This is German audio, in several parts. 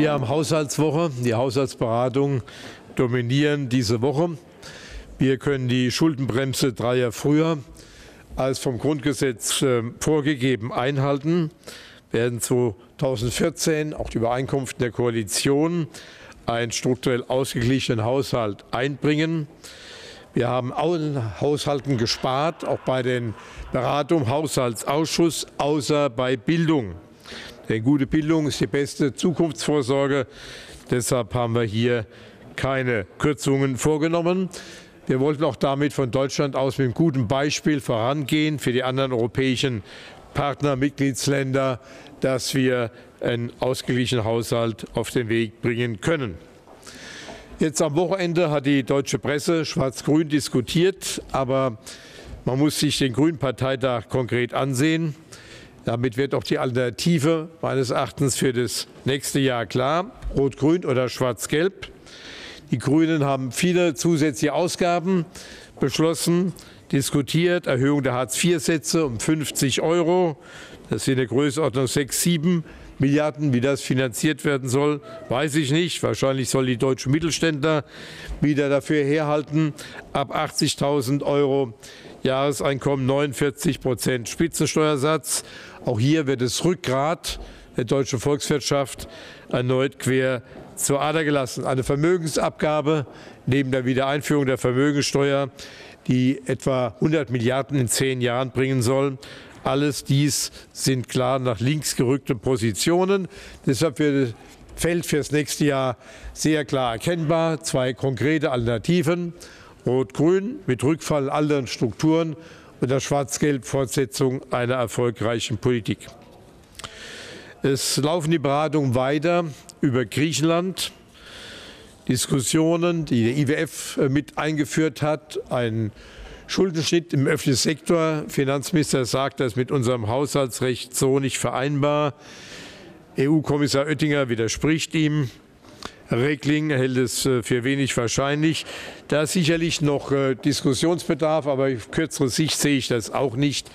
Wir haben Haushaltswoche. Die Haushaltsberatungen dominieren diese Woche. Wir können die Schuldenbremse 3 Jahre früher als vom Grundgesetz vorgegeben einhalten. Wir werden 2014 auch die Übereinkunft der Koalition einen strukturell ausgeglichenen Haushalt einbringen. Wir haben allen Haushalten gespart, auch bei den Beratungen im Haushaltsausschuss, außer bei Bildung. Denn gute Bildung ist die beste Zukunftsvorsorge. Deshalb haben wir hier keine Kürzungen vorgenommen. Wir wollten auch damit von Deutschland aus mit einem guten Beispiel vorangehen für die anderen europäischen Partner, Mitgliedsländer, dass wir einen ausgeglichenen Haushalt auf den Weg bringen können. Jetzt am Wochenende hat die deutsche Presse Schwarz-Grün diskutiert, aber man muss sich den Grünen Parteitag konkret ansehen. Damit wird auch die Alternative meines Erachtens für das nächste Jahr klar, Rot-Grün oder Schwarz-Gelb. Die Grünen haben viele zusätzliche Ausgaben beschlossen, diskutiert, Erhöhung der Hartz-IV-Sätze um 50 €. Das sind in der Größenordnung 6–7 Milliarden. Wie das finanziert werden soll, weiß ich nicht. Wahrscheinlich sollen die deutschen Mittelständler wieder dafür herhalten. Ab 80.000 € Jahreseinkommen 49% Spitzensteuersatz. Auch hier wird das Rückgrat der deutschen Volkswirtschaft erneut quer zur Ader gelassen. Eine Vermögensabgabe neben der Wiedereinführung der Vermögensteuer, die etwa 100 Milliarden in 10 Jahren bringen soll. Alles dies sind klar nach links gerückte Positionen. Deshalb fällt für das nächste Jahr sehr klar erkennbar zwei konkrete Alternativen. Rot-Grün mit Rückfall aller Strukturen und der Schwarz-Gelb-Fortsetzung einer erfolgreichen Politik. Es laufen die Beratungen weiter über Griechenland. Diskussionen, die der IWF mit eingeführt hat, ein Schuldenschnitt im öffentlichen Sektor. Finanzminister sagt, das ist mit unserem Haushaltsrecht so nicht vereinbar. EU-Kommissar Oettinger widerspricht ihm. Regling hält es für wenig wahrscheinlich. Da ist sicherlich noch Diskussionsbedarf, aber auf kürzere Sicht sehe ich das auch nicht,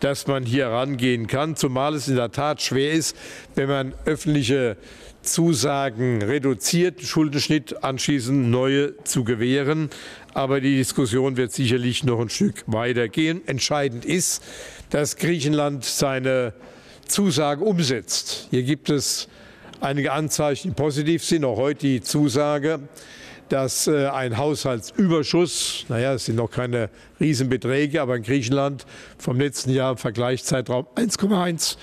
dass man hier rangehen kann, zumal es in der Tat schwer ist, wenn man öffentliche Zusagen reduziert, Schuldenschnitt anschließend neue zu gewähren. Aber die Diskussion wird sicherlich noch ein Stück weiter gehen. Entscheidend ist, dass Griechenland seine Zusagen umsetzt. Hier gibt es einige Anzeichen, die positiv sind, auch heute die Zusage, dass ein Haushaltsüberschuss, naja, es sind noch keine Riesenbeträge, aber in Griechenland vom letzten Jahr im Vergleichszeitraum 1,1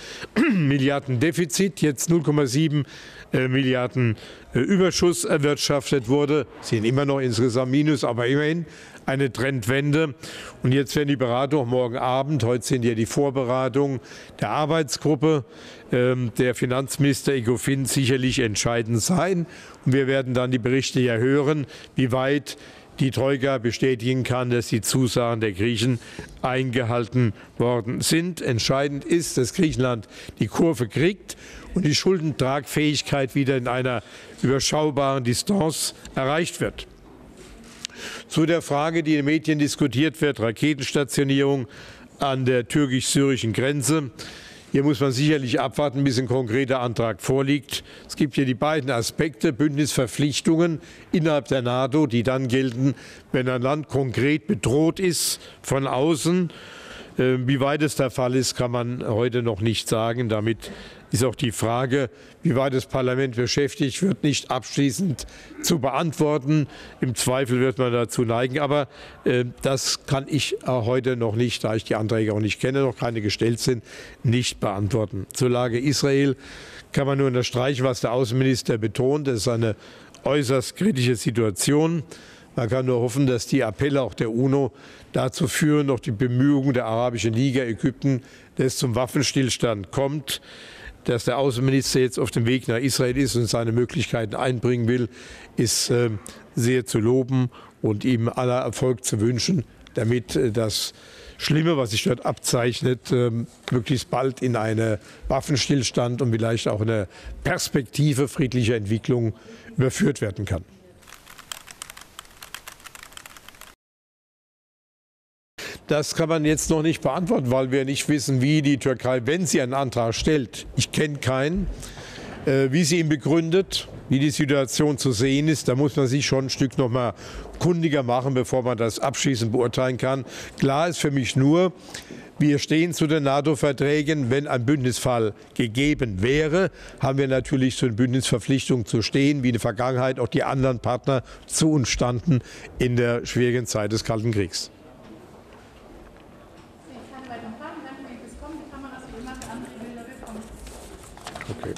Milliarden Defizit, jetzt 0,7 Milliarden Überschuss erwirtschaftet wurde. Sie sind immer noch insgesamt Minus, aber immerhin eine Trendwende. Und jetzt werden die Beratungen morgen Abend, heute sind ja die Vorberatungen der Arbeitsgruppe, der Finanzminister ECOFIN sicherlich entscheidend sein. Und wir werden dann die Berichte ja hören, wie weit die Troika bestätigen kann, dass die Zusagen der Griechen eingehalten worden sind. Entscheidend ist, dass Griechenland die Kurve kriegt und die Schuldentragfähigkeit wieder in einer überschaubaren Distanz erreicht wird. Zu der Frage, die in den Medien diskutiert wird, Raketenstationierung an der türkisch-syrischen Grenze. Hier muss man sicherlich abwarten, bis ein konkreter Antrag vorliegt. Es gibt hier die beiden Aspekte, Bündnisverpflichtungen innerhalb der NATO, die dann gelten, wenn ein Land konkret bedroht ist von außen. Wie weit es der Fall ist, kann man heute noch nicht sagen. Damit ist auch die Frage, wie weit das Parlament beschäftigt wird, nicht abschließend zu beantworten. Im Zweifel wird man dazu neigen. Aber das kann ich heute noch nicht, da ich die Anträge auch nicht kenne, noch keine gestellt sind, nicht beantworten. Zur Lage Israel kann man nur unterstreichen, was der Außenminister betont. Das ist eine äußerst kritische Situation. Man kann nur hoffen, dass die Appelle auch der UNO dazu führen, noch die Bemühungen der Arabischen Liga, Ägypten, dass es zum Waffenstillstand kommt. Dass der Außenminister jetzt auf dem Weg nach Israel ist und seine Möglichkeiten einbringen will, ist sehr zu loben und ihm aller Erfolg zu wünschen, damit das Schlimme, was sich dort abzeichnet, möglichst bald in einen Waffenstillstand und vielleicht auch eine Perspektive friedlicher Entwicklung überführt werden kann. Das kann man jetzt noch nicht beantworten, weil wir nicht wissen, wie die Türkei, wenn sie einen Antrag stellt, ich kenne keinen, Wie sie ihn begründet, wie die Situation zu sehen ist, da muss man sich schon ein Stück noch mal kundiger machen, bevor man das abschließend beurteilen kann. Klar ist für mich nur, wir stehen zu den NATO-Verträgen. Wenn ein Bündnisfall gegeben wäre, haben wir natürlich zu den Bündnisverpflichtungen zu stehen, wie in der Vergangenheit auch die anderen Partner zu uns standen in der schwierigen Zeit des Kalten Kriegs. Okay.